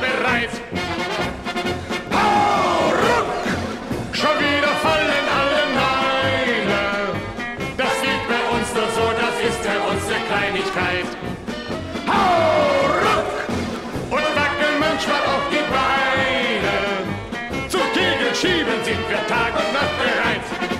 bereit. Hau ruck! Schon wieder fallen alle Neine. Das liegt bei uns doch so, das ist bei uns eine Kleinigkeit. Hau ruck! Und wackeln manchmal auf die Beine. Zu Kegeln schieben sind wir Tag und Nacht bereit.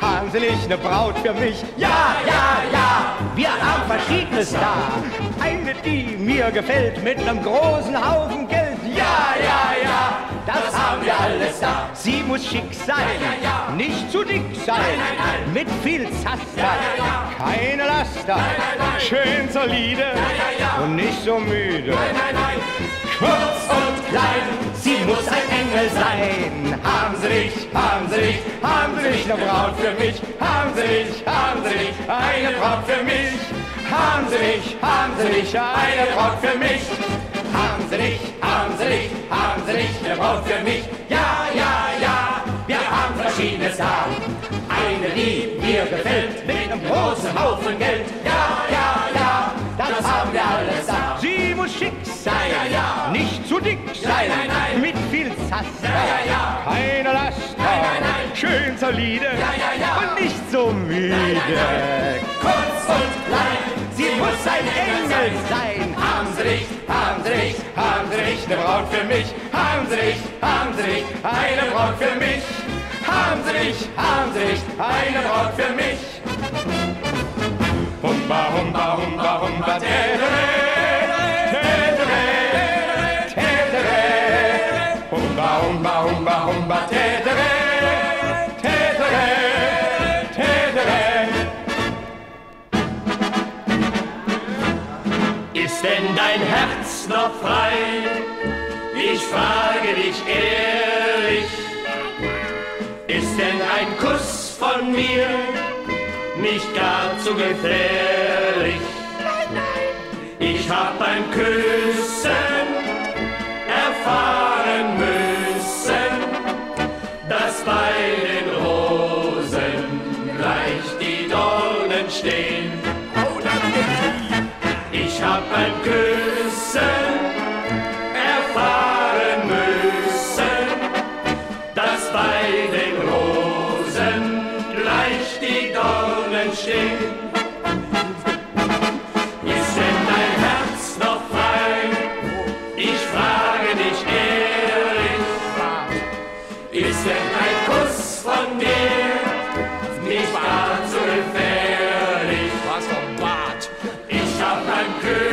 Haben Sie nicht eine Braut für mich? Ja, ja, ja, wir haben Verschiedenes da. Eine, die mir gefällt, mit einem großen Haufen Geld. Ja, ja, ja, das haben wir alles da. Sie muss schick sein, ja, ja, ja, nicht zu dick sein, nein, nein, nein, mit viel Zaster, ja, ja, ja, keine Laster, nein, nein, nein, schön solide, ja, ja, ja, und nicht so müde. Nein, nein, nein. Kurz und klein, sie muss ein Engel sein. Haben Sie nicht, haben Sie nicht, haben Sie nicht eine Braut für mich. Haben Sie nicht, haben Sie nicht, eine Braut für mich. Haben Sie nicht, eine Braut für mich. Haben Sie nicht, haben Sie nicht, haben Sie nicht eine Braut für mich. Ja, ja, ja, wir haben verschiedenes Haar. Eine, die mir gefällt, mit einem großen Haufen Geld. Ja, ja, ja, das haben wir alles da. Sie muss schick sein, ja, ja, nicht zu dick sein, nein, nein, nein, mit viel Zaster, ja, ja, ja, keine Last, nein, nein, nein, schön solide, ja, ja, ja, und nicht so müde. Nein, nein, nein. Kurz und klein, sie muss ein Engel sein. Haben Sie nicht, haben Sie nicht, haben Sie nicht eine Braut für mich. Haben Sie nicht, eine Braut für mich. Haben Sie nicht, eine Braut für mich. Humba, humba, humba, humba, tere. Humba, humba, humba, tedere, tedere, tedere. Ist denn dein Herz noch frei? Ich frage dich ehrlich. Ist denn ein Kuss von mir nicht gar zu gefährlich? Ich hab beim Küssen erfahren müssen, dass bei den Rosen gleich die Dornen stehen. Ich hab beim Küssen erfahren müssen, dass bei den Rosen gleich die Dornen stehen. Gefährlich. Ich hab beim Küssen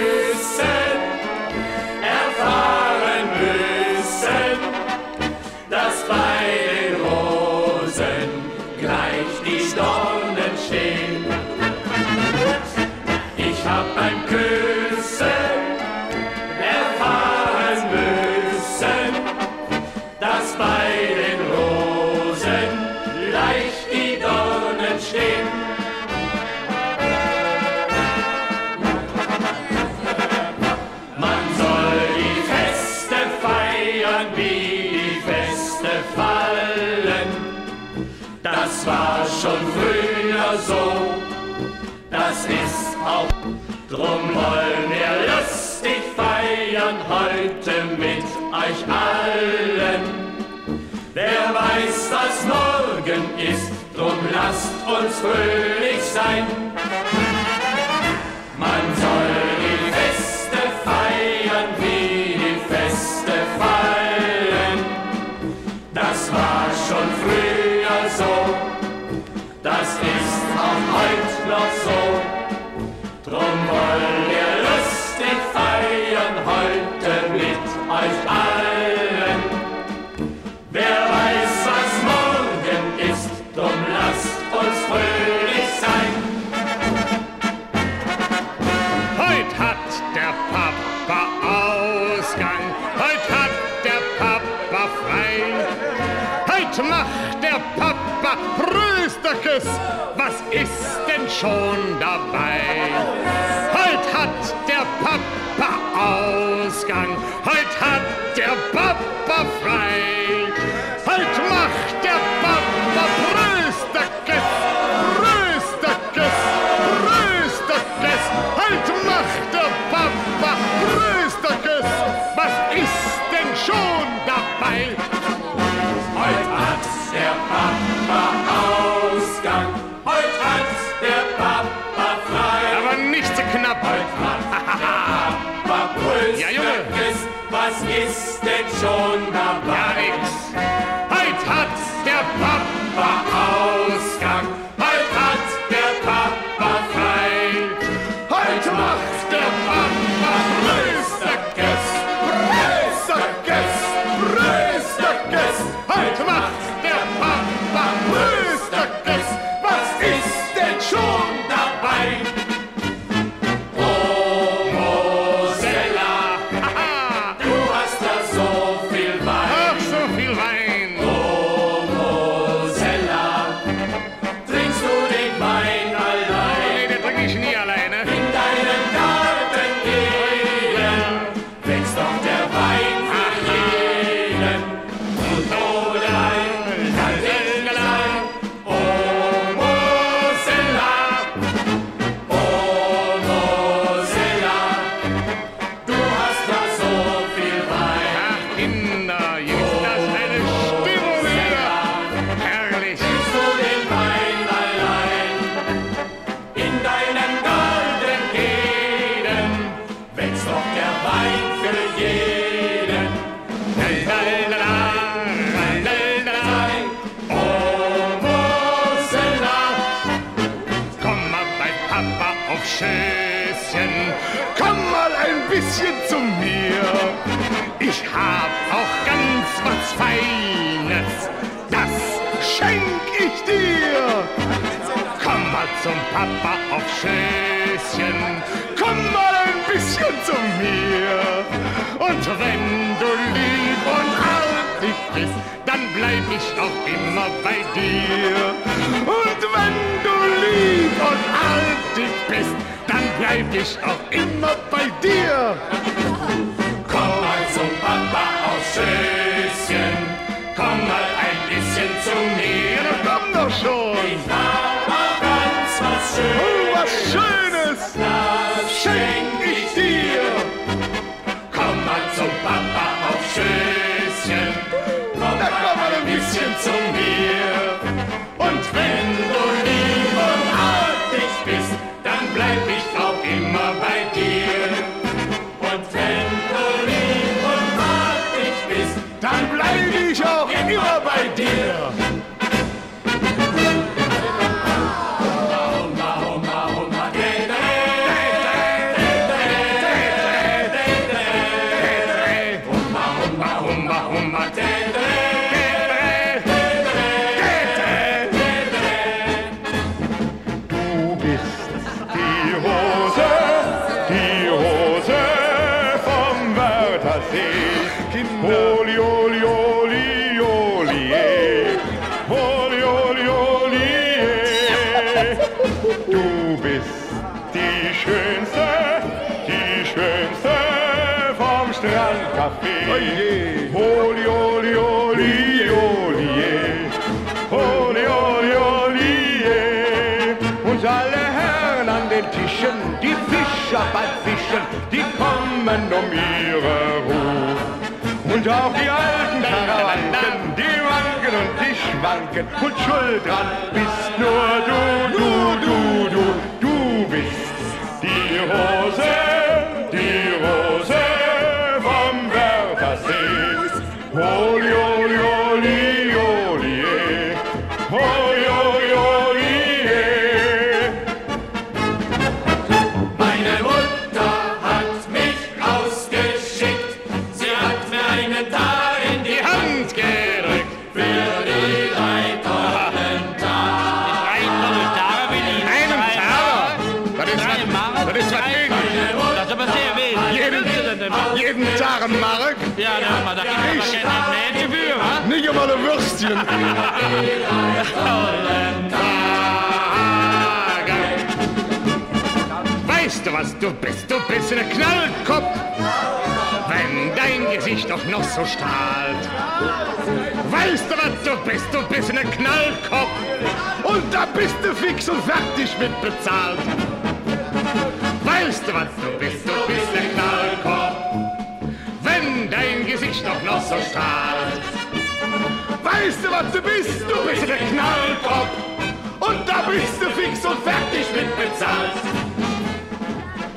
schon früher so, das ist auch. Drum wollen wir lustig feiern heute mit euch allen. Wer weiß, was morgen ist, drum lasst uns fröhlich sein. Man soll die Feste feiern, wie die Feste fallen. Das war schon früher so, das ist auch heute noch so. Drum wollen wir lustig feiern heute mit euch allen. Wer weiß, was morgen ist, drum lasst uns fröhlich sein. Heut hat der Papa Ausgang, heut hat der Papa frei. Heut macht der Papa Prösterkes, was ist denn schon dabei? Der Papa Ausgang, heut hat der Papa frei. Heut macht der Papa Prösterkes, Prösterkes, Prösterkes. Heut macht der Papa Prösterkes, was ist denn schon dabei? Heut hat der Papa Ausgang, heut hat der Papa frei. Aber nicht so knapp. Ja, Junge. Was ist denn schon dabei? Ja, nix. Heut hat der Papa Ausgang, heut hat der Papa frei. Heut macht der Papa Prösterkes, Prösterkes, Prösterkes. Heut macht der Papa Prösterkes, was ist denn schon dabei? Zum Papa auf Schößchen, komm mal ein bisschen zu mir. Und wenn du lieb und artig bist, dann bleib ich auch immer bei dir. Und wenn du lieb und artig bist, dann bleib ich auch immer bei dir. Komm mal zum Papa auf Schößchen, komm mal ein bisschen zu mir. Ja, komm doch schon. Oh, was Schönes, das schenk ich dir. Komm mal zum Papa auf Schößchen, komm mal ein bisschen zu mir. Und wenn du lieb und artig bist, dann bleib ich auch immer bei dir. Und wenn du lieb und artig bist, dann bleib ich auch immer bei dir. Yeah. Tischen, die Fischer beim Fischen, die kommen um ihre Ruhe. Und auch die alten Verwandten, die wanken und die schwanken, und schuld dran bist nur du, du, du, du, du bist die Rose, die Rose vom Wörthersee. Oli, oli, oli, oli, oli, oli, oli. Meine Mutter hat mich ausgeschickt, sie hat mir einen Tag in die Hand gerückt. Für die drei tollen Tage. In einem Tag? Das ist was Gutes. Das ist aber sehr wenig. Jeden Tag ein Mark? Ja, aber da kann man keine Abnähgebühr. Nicht einmal ein Würstchen. Weißt du, was du bist? Du bist eine Knallkopp. Wenn dein Gesicht doch noch so strahlt. Weißt du, was du bist? Du bist eine Knallkopp. Und da bist du fix und fertig mit bezahlt. Weißt du, was du bist? Du bist eine Knallkopp. Wenn dein Gesicht doch noch so strahlt. Weißt du, was du bist? Du bist eine Knallkopp. Und da bist du fix und fertig mit bezahlt.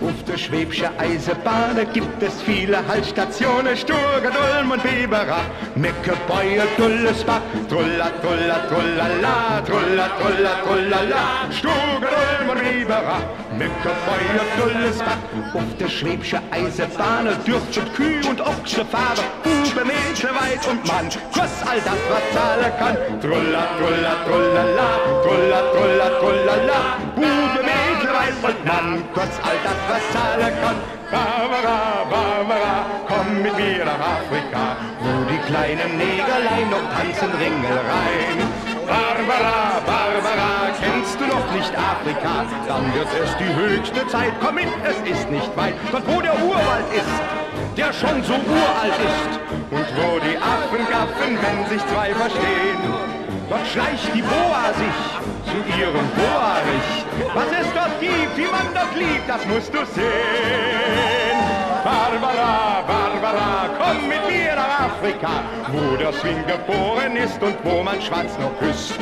Auf der Schwäbsche Eisenbahn gibt es viele Haltstationen, Sturgedulm und Weberach, Meckebäue, Dullesbach, Trulla, Trulla, Trullala, Trulla, Trulla, Trullala, Sturgedulm und Weberach, Meckebäue, Dullesbach. Auf der Schwäbsche Eisenbahn dürftet Kühe und Ochse fahren, Bube, Mädchen, Weib und Mann, kost all das, was zahlen kann. Trulla, Trulla, Trullala, Trulla, Trulla, Trullala, Bube, Mädchen, Weib und Mann, kost all das, was zahlen kann. Barbara, Barbara, komm mit mir nach Afrika, wo die kleinen Negerlein noch tanzen Ringelereien. Barbara, Barbara, kennst du noch nicht Afrika? Dann wird es die höchste Zeit, komm mit, es ist nicht weit. Dort, wo der Urwald ist, der schon so uralt ist, und wo die Affen gaffen, wenn sich zwei verstehen. Dort schleicht die Boa sich zu ihrem Boa-Richt. Was es dort gibt, wie man dort liebt, das musst du sehen. Barbara, Barbara, komm mit mir nach Afrika, wo der Swing geboren ist und wo man schwarz noch küsst.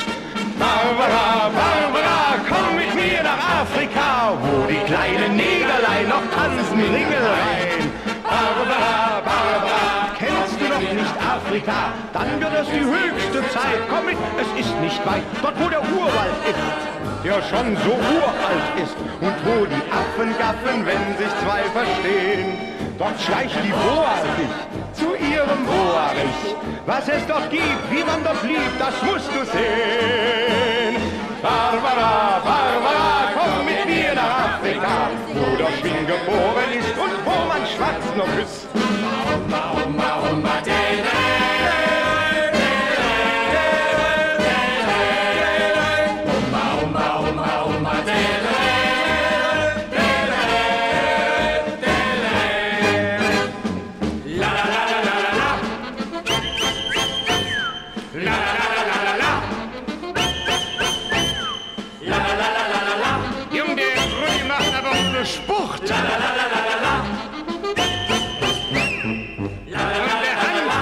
Barbara, Barbara, komm mit mir nach Afrika, wo die kleinen Negerlein noch tanzen Ringelereien. Barbara, Barbara, kennst du noch nicht Afrika? Dann wird es die höchste Zeit. Komm mit, es ist nicht weit. Dort, wo der Urwald ist, der schon so uralt ist, und wo die Affen gaffen, wenn sich zwei verstehen. Dort schleicht die Boa sich zu ihrem Boa-Richt. Was es dort gibt, wie man dort liebt, das musst du sehen. Barbara, Barbara, komm mit mir nach Afrika, wo der Schwing geboren ist und wo man schwarz noch küsst. Oma, Oma, Oma, Sport! La la la la la la la! La la la la la la!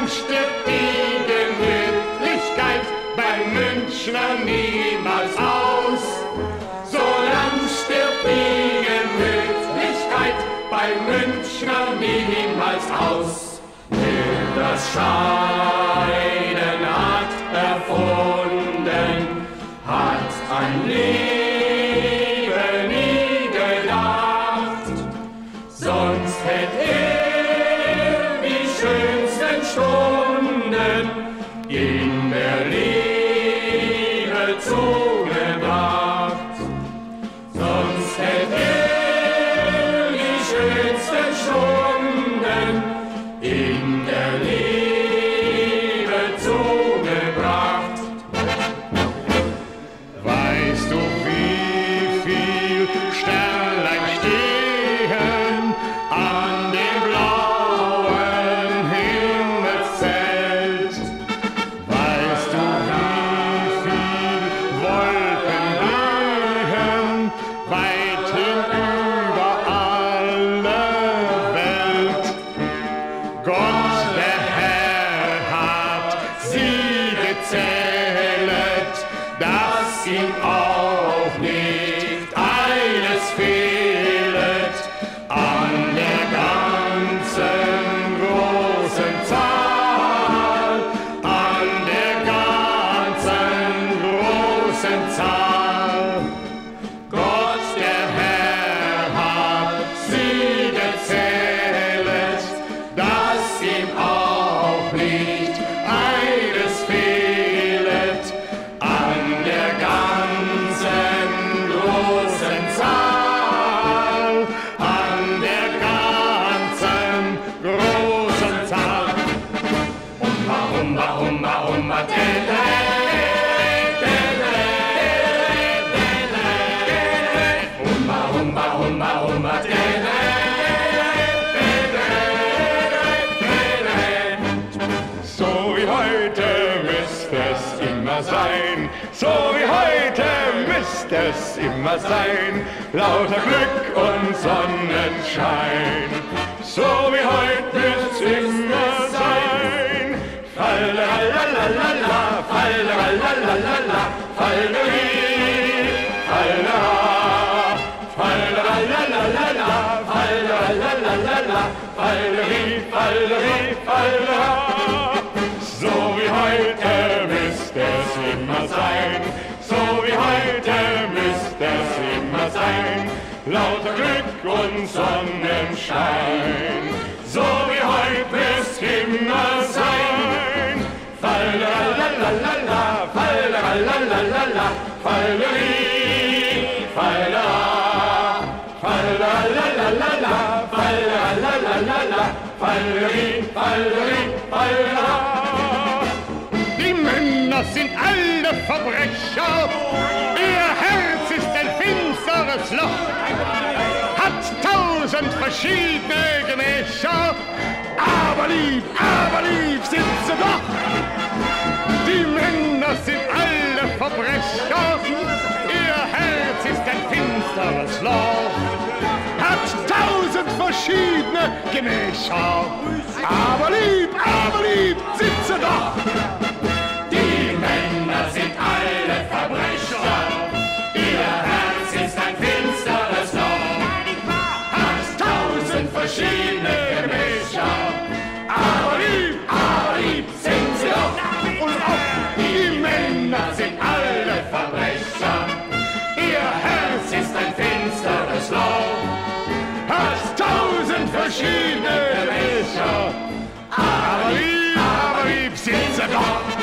wünschte die Gemütlichkeit beim Münchner niemals aus. So lang stirbt die Gemütlichkeit beim Münchner niemals aus. Denn das Scheiden hat erfunden, hat ein Leben nie gedacht, sonst hätte er die schönsten Stunden in der Liebe zugebracht, sonst hätte er die schönsten Stunden in der Liebe zugebracht. Weißt du, wie viel Sternlein stehen an dem blauen Himmelszelt? Weißt du, wie viel Wolken blühen weit hinüber alle Welt? Gott, der Herr, hat sie gezählt, dass ihm auch nicht eines fehlet an der ganzen großen Zahl, an der ganzen großen Zahl. Gott, der Herr, hat sie gezählt, dass ihm auch nicht eines fehlet an der ganzen großen Zahl, an der ganzen großen Zahl. Humba, humba, humba, humba, Humba, humba, humba, humba, So wie heute müsste es immer sein, so wie heute müsste es immer sein, lauter Glück und Sonnenschein. So wie heute wird's immer sein. Fallerallalala, fallerallalala, fallerallalala, Fallerie, Fallerie, Fallera. So wie heute müsste es immer sein, so wie heute müsste es immer sein, lauter Glück und Sonnenschein. So wie heute müsste es immer sein. Fallerallalala, fallerallalala, Fallerie, Fallera. Die Männer sind alle Verbrecher, ihr Herz ist ein finsteres Loch, hat 1000 verschiedene Gemächer, aber lieb sind sie doch. Die Männer sind alle Verbrecher, ihr Herz ist ein finsteres Loch, hat 1000 verschiedene Gemächer, aber lieb sind sie doch. Die Männer sind alle Verbrecher, ihr Herz ist ein finsteres Loch, hat 1000 verschiedene Gemächer, aber lieb sind sie doch. Und auch die Männer sind alle Verbrecher, ihr Herz ist ein finsteres Loch, hat 1000 verschiedene Gemächer, aber lieb sind sie doch.